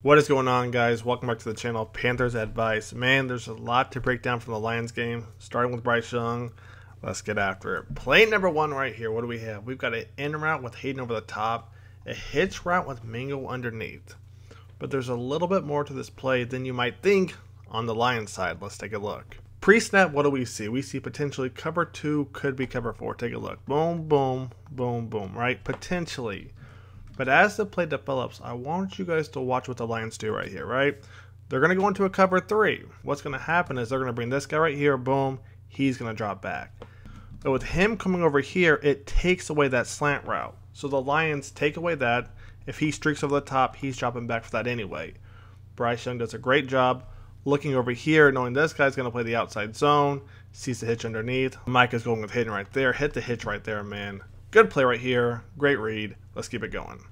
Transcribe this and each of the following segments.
What is going on, guys? Welcome back to the channel, Panthers Advice. Man, there's a lot to break down from the Lions game, starting with Bryce Young. Let's get after it. Play number one right here. What do we have? We've got an in route with Hayden over the top, a hitch route with Mingo underneath. But there's a little bit more to this play than you might think on the Lions side. Let's take a look. Pre-snap, what do we see? We see potentially cover two, could be cover four. Take a look. Boom, boom, boom, boom, right? Potentially. But as the play develops, I want you guys to watch what the Lions do right here, right? They're going to go into a cover three. What's going to happen is they're going to bring this guy right here, boom, he's going to drop back. But with him coming over here, it takes away that slant route. So the Lions take away that. If he streaks over the top, he's dropping back for that anyway. Bryce Young does a great job looking over here, knowing this guy's going to play the outside zone, sees the hitch underneath. Mike is going with Hayden right there. Hit the hitch right there, man. Good play right here. Great read. Let's keep it going.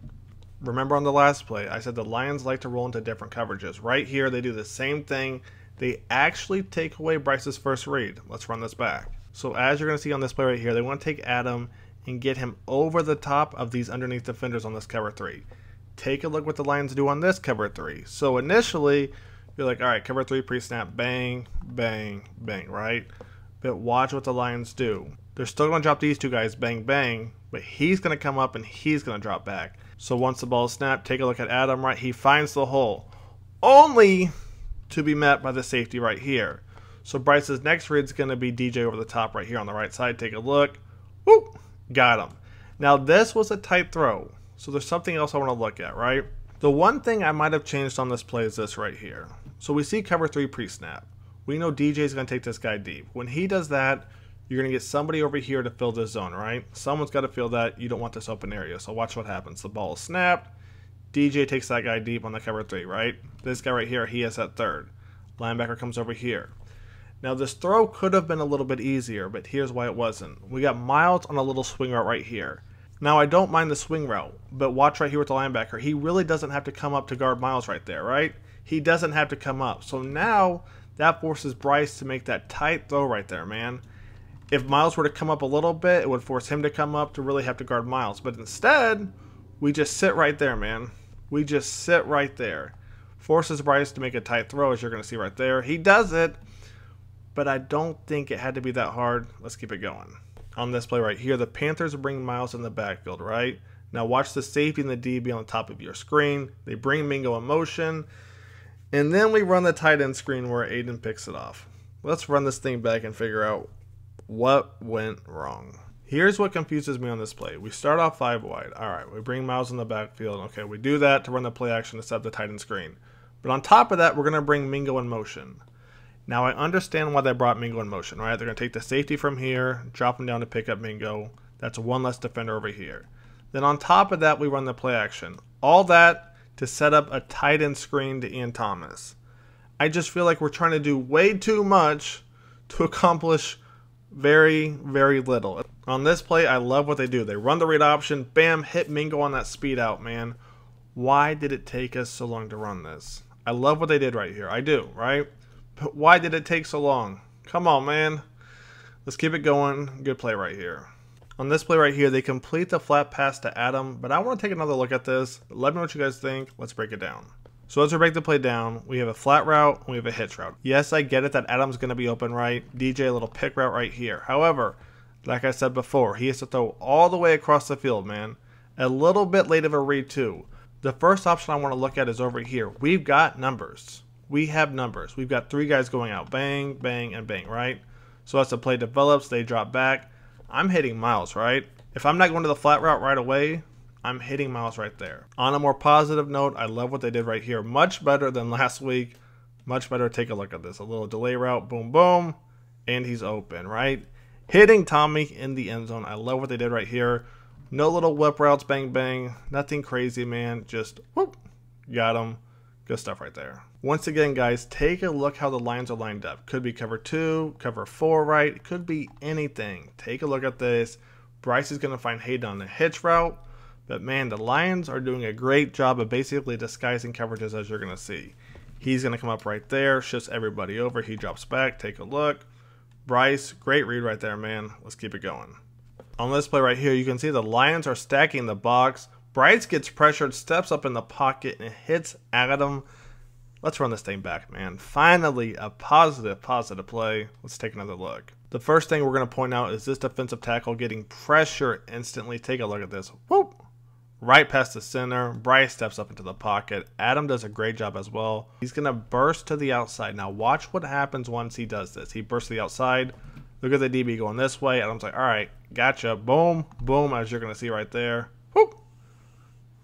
Remember on the last play, I said the Lions like to roll into different coverages. Right here, they do the same thing. They actually take away Bryce's first read. Let's run this back. So as you're going to see on this play right here, they want to take Adam and get him over the top of these underneath defenders on this cover three. Take a look what the Lions do on this cover three. So initially, you're like, all right, cover three, pre-snap, bang, bang, bang, right? But watch what the Lions do. They're still going to drop these two guys, bang, bang, but he's going to come up and he's going to drop back. So once the ball is snapped, take a look at Adam, right? He finds the hole, only to be met by the safety right here. So Bryce's next read is going to be DJ over the top right here on the right side. Take a look. Whoop, got him. Now this was a tight throw, so there's something else I want to look at, right? The one thing I might have changed on this play is this right here. So we see cover three pre-snap. We know DJ is going to take this guy deep. When he does that, you're going to get somebody over here to fill this zone, right? Someone's got to fill that. You don't want this open area. So watch what happens. The ball is snapped. DJ takes that guy deep on the cover three, right? This guy right here, he has that third. Linebacker comes over here. Now this throw could have been a little bit easier, but here's why it wasn't. We got Miles on a little swing route right here. Now I don't mind the swing route, but watch right here with the linebacker. He really doesn't have to come up to guard Miles right there, right? He doesn't have to come up. So now that forces Bryce to make that tight throw right there, man. If Miles were to come up a little bit, it would force him to come up to really have to guard Miles. But instead, we just sit right there, man. We just sit right there. Forces Bryce to make a tight throw, as you're going to see right there. He does it, but I don't think it had to be that hard. Let's keep it going. On this play right here, the Panthers bring Miles in the backfield, right? Now watch the safety and the DB on the top of your screen. They bring Mingo in motion. And then we run the tight end screen where Aidan picks it off. Let's run this thing back and figure out what went wrong. Here's what confuses me on this play. We start off 5 wide. All right, we bring Miles in the backfield. Okay, we do that to run the play action to set up the tight end screen. But on top of that, we're going to bring Mingo in motion. Now, I understand why they brought Mingo in motion, right? They're going to take the safety from here, drop him down to pick up Mingo. That's one less defender over here. Then on top of that, we run the play action. All that to set up a tight end screen to Ian Thomas. I just feel like we're trying to do way too much to accomplish very little. On this play, I love what they do. They run the read option, bam, hit Mingo on that speed out, man. Why did it take us so long to run this? I love what they did right here. I do, right? But why did it take so long? Come on, man. Let's keep it going. Good play right here. On this play right here, they complete the flat pass to Adam, but I want to take another look at this. Let me know what you guys think. Let's break it down. So as we break the play down, we have a flat route and we have a hitch route. Yes, I get it that Adam's going to be open, right? DJ, a little pick route right here. However, like I said before, he has to throw all the way across the field, man. A little bit late of a read too. The first option I want to look at is over here. We've got numbers. We have numbers. We've got 3 guys going out. Bang, bang, and bang, right? So as the play develops, they drop back. I'm hitting Miles, right? If I'm not going to the flat route right away, I'm hitting Miles right there. On a more positive note, I love what they did right here. Much better than last week. Much better. Take a look at this. A little delay route. Boom, boom. And he's open, right? Hitting Tommy in the end zone. I love what they did right here. No little whip routes. Bang, bang. Nothing crazy, man. Just whoop. Got him. Good stuff right there. Once again, guys, take a look how the Lions are lined up. Could be cover 2, cover 4, right? It could be anything. Take a look at this. Bryce is going to find Hayden on the hitch route. But man, the Lions are doing a great job of basically disguising coverages, as you're going to see. He's going to come up right there, shifts everybody over. He drops back. Take a look. Bryce, great read right there, man. Let's keep it going. On this play right here, you can see the Lions are stacking the box. Bryce gets pressured, steps up in the pocket, and hits Adam. Let's run this thing back, man. Finally, a positive play. Let's take another look. The first thing we're going to point out is this defensive tackle getting pressure instantly. Take a look at this. Whoop! Right past the center. Bryce steps up into the pocket. Adam does a great job as well. He's going to burst to the outside. Now watch what happens once he does this. He bursts to the outside. Look at the DB going this way. Adam's like, all right, gotcha. Boom, boom, as you're going to see right there. Whoop!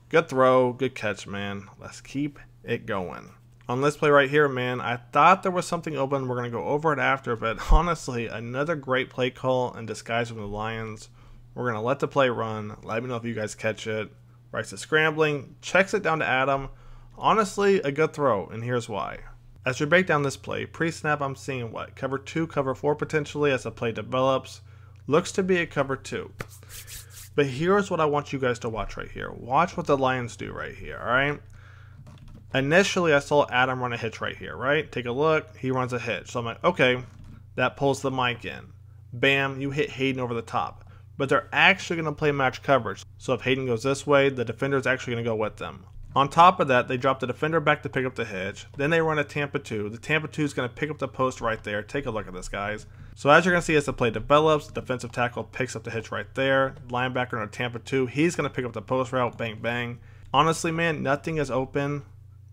Good throw. Good catch, man. Let's keep it going. On this play right here, man, I thought there was something open. We're going to go over it after, but honestly, another great play call in disguise from the Lions. We're going to let the play run. Let me know if you guys catch it. Bryce is scrambling, checks it down to Adam. Honestly, a good throw, and here's why. As we break down this play, pre-snap, I'm seeing what? Cover 2, cover 4 potentially as the play develops. Looks to be a cover 2. But here's what I want you guys to watch right here. Watch what the Lions do right here, all right? Initially, I saw Adam run a hitch right here, right? Take a look. He runs a hitch. So I'm like, okay, that pulls the mic in. Bam, you hit Hayden over the top. But they're actually going to play match coverage. So if Hayden goes this way, the defender is actually going to go with them. On top of that, they drop the defender back to pick up the hitch. Then they run a Tampa 2. The Tampa 2 is going to pick up the post right there. Take a look at this, guys. So as you're going to see, as the play develops, the defensive tackle picks up the hitch right there. Linebacker on a Tampa 2. He's going to pick up the post route. Bang, bang. Honestly, man, nothing is open.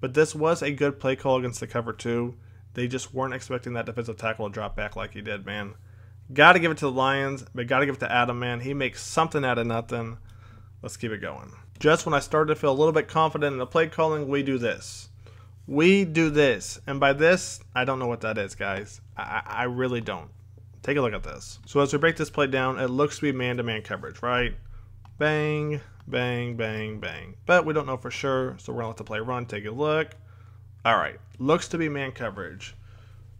But this was a good play call against the cover 2. They just weren't expecting that defensive tackle to drop back like he did, man. Got to give it to the Lions, but got to give it to Adam, man. He makes something out of nothing. Let's keep it going. Just when I started to feel a little bit confident in the play calling, we do this. We do this. And by this, I don't know what that is, guys. I really don't. Take a look at this. So as we break this play down, it looks to be man-to-man coverage, right? Bang. Bang, bang, bang. But we don't know for sure, so we're going to let the play run. Take a look. All right. Looks to be man coverage.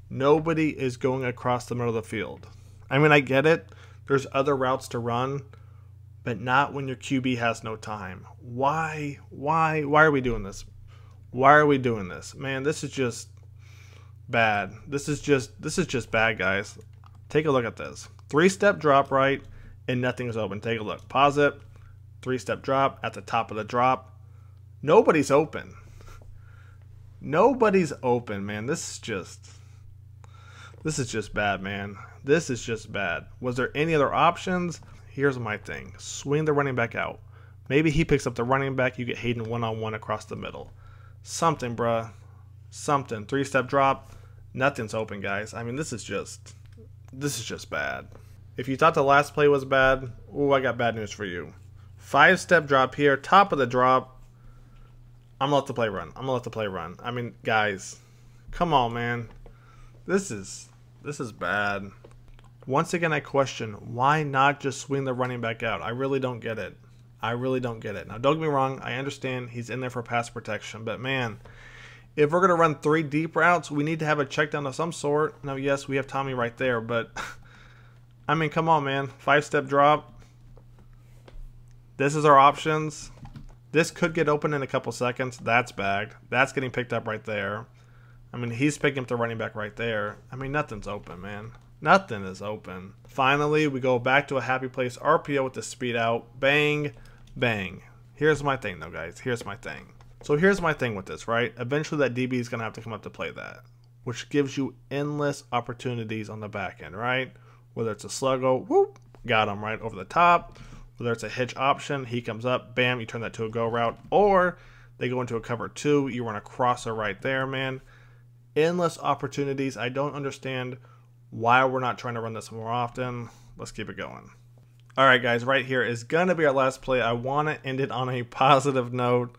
Nobody is going across the middle of the field. I mean, I get it. There's other routes to run, but not when your QB has no time. Why are we doing this? Why are we doing this? Man, this is just bad. This is just bad, guys. Take a look at this. 3-step drop right, and nothing is open. Take a look. Pause it. 3-step drop at the top of the drop. Nobody's open. Nobody's open, man. This is just bad, man. This is just bad. Was there any other options? Here's my thing. Swing the running back out. Maybe he picks up the running back. You get Hayden one-on-one across the middle. Something, bruh. Something. 3-step drop. Nothing's open, guys. I mean, this is just bad. If you thought the last play was bad, ooh, I got bad news for you. 5-step drop here, top of the drop. I'm going to let the play run. I'm going to let the play run. I mean, guys, come on, man. This is bad. Once again, I question, why not just swing the running back out? I really don't get it. I really don't get it. Now, don't get me wrong. I understand he's in there for pass protection. But, man, if we're going to run 3 deep routes, we need to have a check down of some sort. Now, yes, we have Tommy right there. But, I mean, come on, man. 5-step drop. This is our options. This could get open in a couple seconds. That's bagged. That's getting picked up right there. I mean, he's picking up the running back right there. I mean, nothing's open, man. Nothing is open. Finally, we go back to a happy place RPO with the speed out. Bang, bang. Here's my thing, though, guys. Here's my thing. So here's my thing with this, right? Eventually, that DB is going to have to come up to play that, which gives you endless opportunities on the back end, right? Whether it's a sluggo, whoop, got him right over the top. Whether it's a hitch option, he comes up, bam, you turn that to a go route. Or they go into a cover 2, you run a crosser right there, man. Endless opportunities. I don't understand why we're not trying to run this more often. Let's keep it going. All right, guys, right here is going to be our last play. I want to end it on a positive note.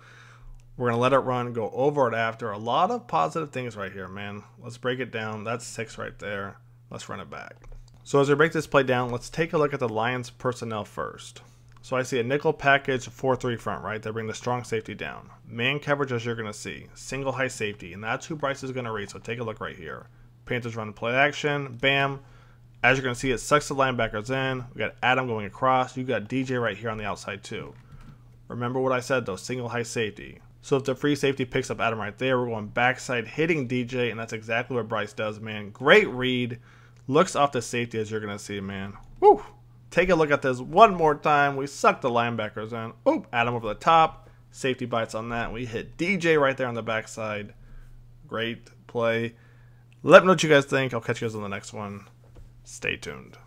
We're going to let it run, go over it after. A lot of positive things right here, man. Let's break it down. That's 6 right there. Let's run it back. So as we break this play down, let's take a look at the Lions personnel first. So I see a nickel package, 4-3 front, right? They bring the strong safety down. Man coverage, as you're going to see. Single high safety, and that's who Bryce is going to read, so take a look right here. Panthers run play action, bam. As you're going to see, it sucks the linebackers in. We got Adam going across. You got DJ right here on the outside too. Remember what I said though, single high safety. So if the free safety picks up Adam right there, we're going backside hitting DJ, and that's exactly what Bryce does, man. Great read. Looks off the safety as you're going to see, man. Woo! Take a look at this one more time. We suck the linebackers in. Oop, Adam over the top. Safety bites on that. We hit DJ right there on the backside. Great play. Let me know what you guys think. I'll catch you guys on the next one. Stay tuned.